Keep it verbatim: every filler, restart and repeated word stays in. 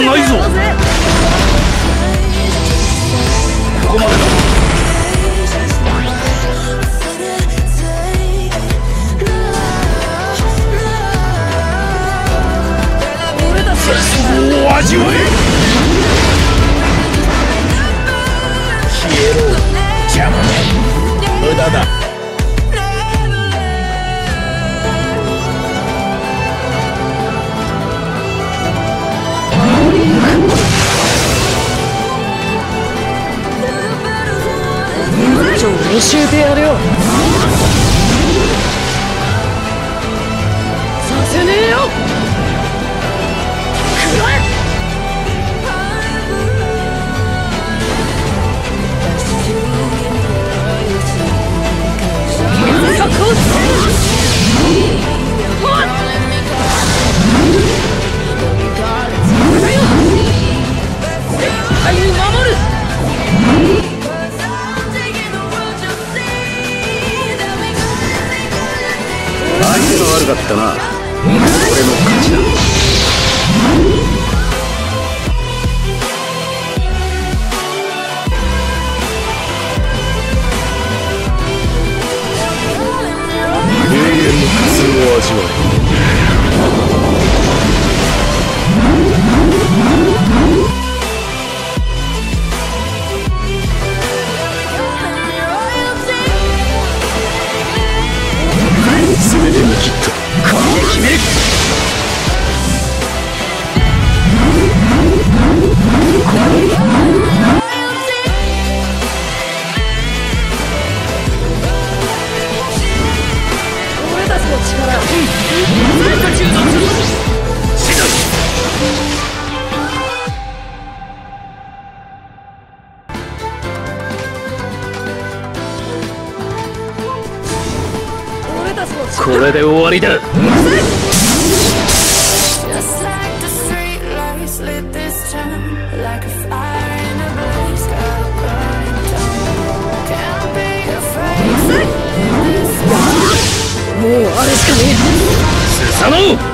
はないぞ。ここまでだ。絶望を味わえ。消えろ、邪魔だ、無駄だ。教えてやるよ。させねえよ。くらえ。原作を絶対に守る。相手が悪かったな。俺の勝ちだ。永遠の苦痛を味わえ。全てに切った。これで終わりだ。もうあれしかねえ。スサノオ！